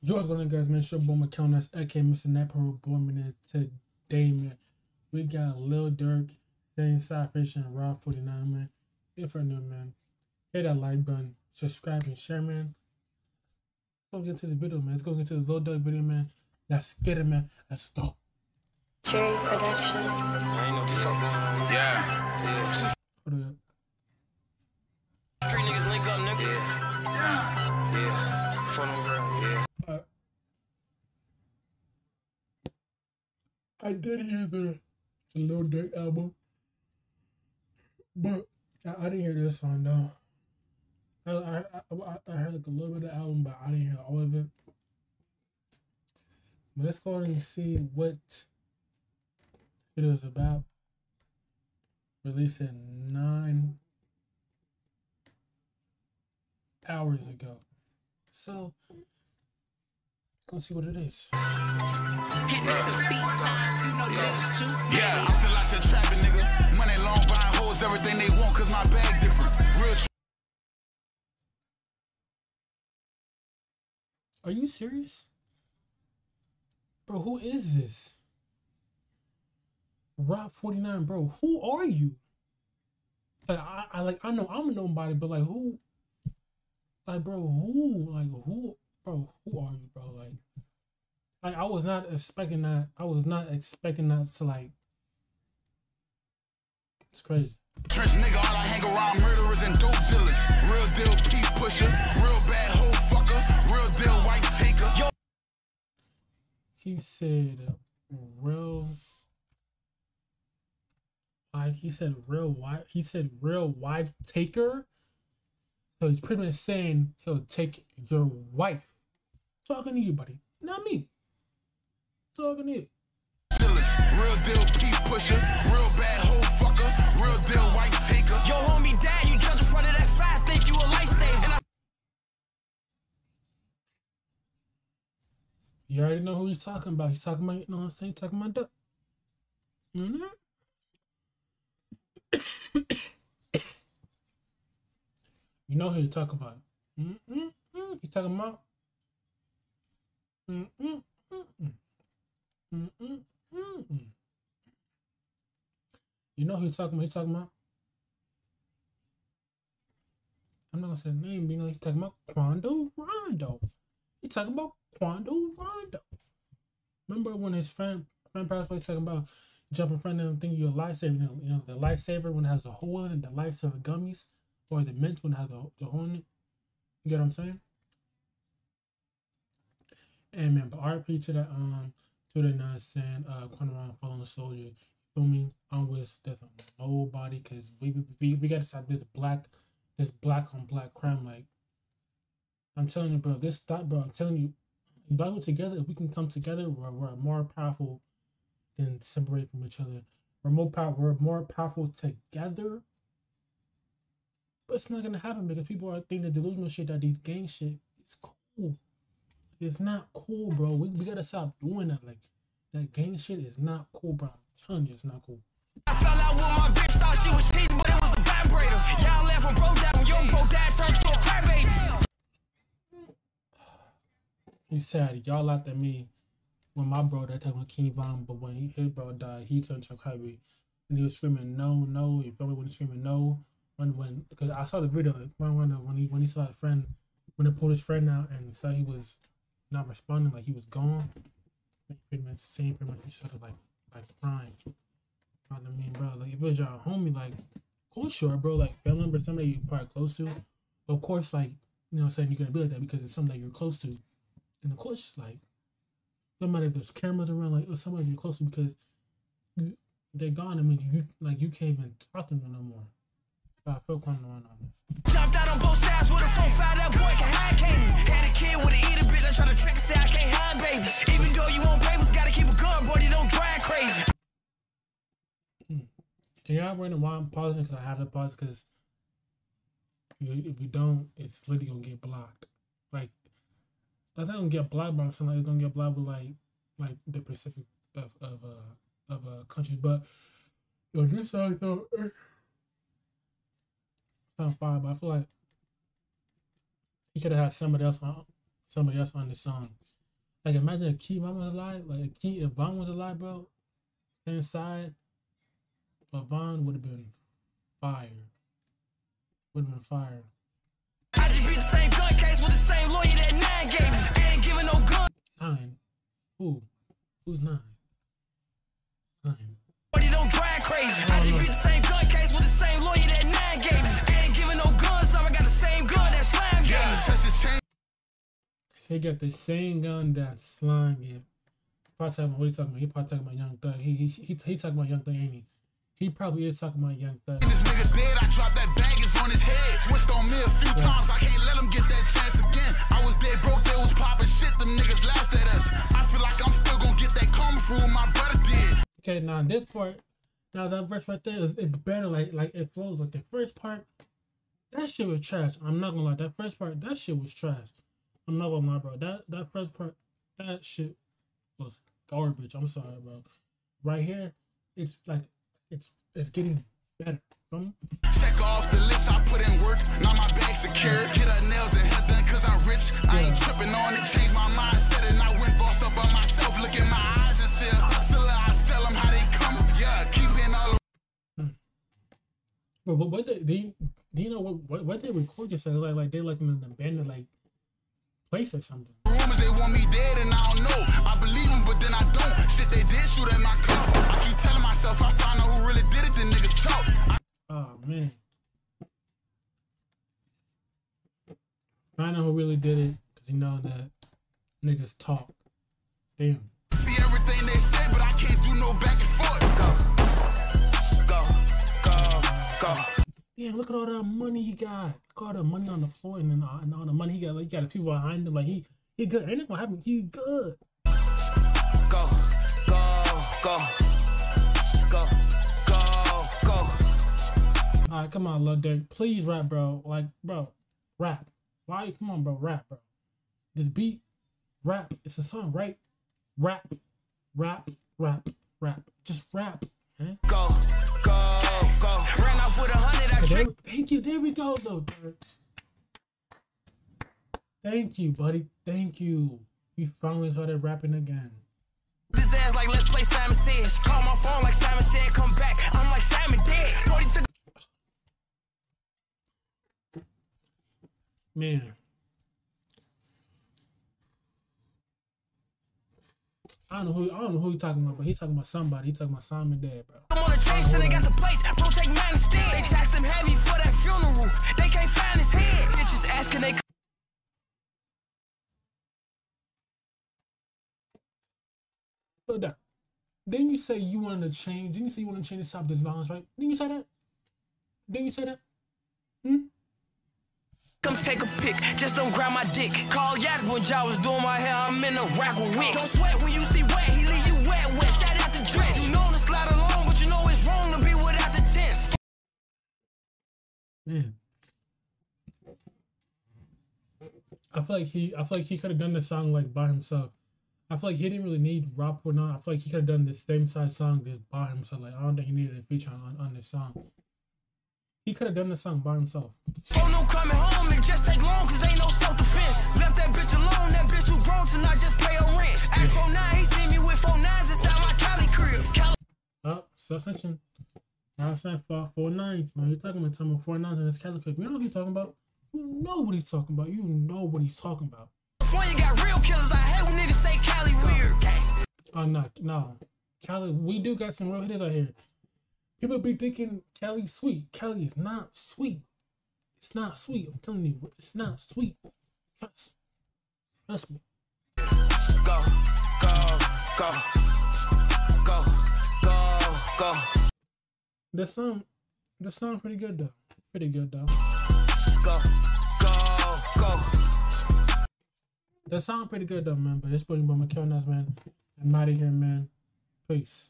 Yo, what's going on, guys? Man, it's your boy McCown Naps, aka Mr. Napro. Boy, man, today, man, we got Lil Durk, Dane Sidefish, and Rob 49, man. If you're new, man, hit that like button, subscribe, and share, man. Let's go get into this video, man. Let's go get into this Lil Durk video, man. Let's get it, man. Let's go. Jay production. Yeah. Hold up. Street niggas link up, nigga. Yeah. Yeah. Phone over. Yeah. I did hear the Lil Durk album, but I didn't hear this song though. I heard like a little bit of the album, but I didn't hear all of it. But let's go ahead and see what it was about. Released it 9 hours ago, so let's see what it is. Yeah, I feel like a trapping nigga. Money long, buying hoes, everything they want, cause my bag different. Real. Are you serious? Bro, who is this? Rob 49, bro, who are you? Like, I know I'm nobody, but like, who? Like, bro, who? Like, who? Bro, who are you, bro? Like I was not expecting that. I was not expecting that to, like, it's crazy. Church nigga, all I hang around murderers and dope dealers. Real deal pee pusher, real bad hoe fucker, real deal white taker. Yo. He said real, like he said real wife. He said real wife taker. So he's pretty much saying he'll take your wife. Talking to you, buddy. Not me. Talking to you. Real deal pee pusher, real bad hoe fucker, real deal white taker. Yo, homie, dad, you jump in front of that fat, think you a lifesaver. You already know who he's talking about. He's talking about, you know what I'm saying? Talking about duck. You know that? You know who you're talking about. You talking about. You know who he's talking about. He's talking about. I'm not gonna say the name, but you know he's talking about Quando Rondo. He's talking about Quando Rondo. Remember when his friend passed away, talking about jumping in front of them, thinking you're a lifesaver. You know the lifesaver when it has a hole in it, the lifesaver gummies, or the mint one has the hole in it. You get what I'm saying? And man, but RP to that Quando Rondo fallen soldier. Feel me? I wish there's nobody, cause we gotta stop this black on black crime. Like, I'm telling you, bro, this thought, bro, I'm telling you, if we go together, if we can come together, we're more powerful than separate from each other. We're more powerful together. But it's not gonna happen because people are thinking the delusional shit that these gang shit is cool. It's not cool, bro. We gotta stop doing that. Like, that gang shit is not cool, bro. I'm telling you, it's not cool. I fell out with my bitch, thought she was cheating, but it was a vibrator. Y'all left from bro down, yo bro dad turned to a crybaby. He said, y'all laughed at me when my bro dad took my Kenny bomb, but when his bro died, he turned to a crybaby. And he was screaming, no. You probably wouldn't screaming, no. When because I saw the video when he saw his friend, when they pulled his friend out and said he was not responding, like he was gone, pretty much he started like crying. You know what I mean, bro? Like, if it was your homie, like, cool, sure, bro, like family member, somebody you probably close to, of course, like, you know what I'm saying, you're gonna be like that because it's something that you're close to. And of course, like, no matter if there's cameras around, like, or somebody you're close to, because they're gone. I mean, you can't even talk to them no more. I feel Quando Rondo on this. Chopped out on both sides with a 4-5, that boy can hide Katie. Had a kid with a eater bitch, I try to trick and say I can't hide babies. Even though you want papers, gotta keep a gun, boy, you don't drive crazy. And y'all wondering why I'm pausing, because I have to pause, because if you don't, it's literally gonna get blocked. Like, I think I'm gonna get blocked by something, like, it's gonna get blocked with like the Pacific of countries, but on this side though. Fire, but I feel like he could have had somebody else on this song. Like, imagine if Keith Bomb was alive. Like, if Bomb was alive, bro, same side, but Bomb would have been fire. Would have been fire. I just beat the same gun case with the same lawyer that Nine gave me. I ain't giving no gun. Nine? Who? Who's Nine? Nine. But he don't drive crazy. I just beat the same gun case with the same lawyer that Nine gave me. I ain't giving no gun, so I got the same gun that Slime gave me. Touch his chain. So he got the same gun that Slime gave. Probably talking about what he's talking about. He probably talking about Young Thug. He talking about Young Thug, ain't he? He probably is talking about Young Thug. This nigga dead, I dropped that baggage on his head. Switched on me a few times. I can't let him get that chance again. I was dead broke, they was popping shit. Them niggas laughed at us. I feel like I'm still gonna get that karma from my brother did. Okay, now this part, now that verse right there is better. Like it flows. Like the first part, that shit was trash. I'm not gonna lie. That first part, that shit was trash. I'm not gonna lie, bro. That first part, that shit was garbage. I'm sorry, bro. Right here, it's like. It's getting better. Check off the list. I put in work. Now my bag secure. Get her nails and head done because I'm rich. Yeah. I ain't tripping on it. Changed my mindset and I went bossed up by myself. Look in my eyes and said, hustler, I sell them how they come. Yeah, keeping all the. But what do you know what they record yourself? Like they like in an abandoned like place or something. They want me dead and I don't know. I believe them, but then I don't. Shit, they did shoot at my car. I keep telling myself I find out who really did it, then niggas choke. Oh man. Find out who really did it, cause you know that niggas talk. Damn. See everything they say, but I can't do no back and forth. Go. Damn, look at all that money he got. Look at all the money on the floor and then all the money he got. Like he got the people behind him, like he good. Ain't nothing gonna happen. He good. Go. All right, come on, Lil Durk. Please rap, bro. Like, bro, rap. Why? Come on, bro. Rap, bro. This beat, rap. It's a song, right? Rap. Just rap, man. Go. Ran off with 100. Thank you. There we go, Lil Durk. Thank you, buddy. Thank you. You finally started rapping again. This ass like let's play Simon Says. Call my phone like Simon said. Come back. I'm like Simon Dad. Man, I don't know who he talking about, but he's talking about somebody. He's talking about Simon Dad, bro. I'm on a chase and they got the plates. Don't take mine instead. They tax him heavy for that funeral. They can't find his head. Bitches asking they. Look down. Then you say you want to change. Didn't you say you want to change to stop this violence, right? Didn't you say that? Didn't you say that? Come take a pic. Just don't grab my dick. Call Yak when y'all was doing my hair. I'm in a rack with wicks. Don't sweat when you see wet. He leave you wet. Shout out to Drake. You know the slide along, but you know it's wrong to be without the test. Man, I feel like he could have done this song like by himself. I feel like he didn't really need Rob 49. I feel like he could have done the same size song just by himself. Like I don't think he needed a feature on this song. He could have done the song by himself. Oh no, coming home, it just take long cause ain't no self-defense. Left that bitch alone, that bitch too grown to not just pay her rent. Ask 49, he seen me with 49s inside my Cali crib. Oh, subsection. Now it's time for 49s. Man, you're talking about 49s in his Cali crib. You know what he's talking about? You know what he's talking about. You know what he's talking about. You got real killers. I hate when niggas say Cali weird. Oh no. Cali, we do got some real hitters out here. People be thinking Cali sweet. Cali is not sweet. It's not sweet. I'm telling you, it's not sweet. Trust me. Go. The song pretty good though. That sound pretty good though, man, but it's putting by McCown, man. I'm out of here, man. Peace.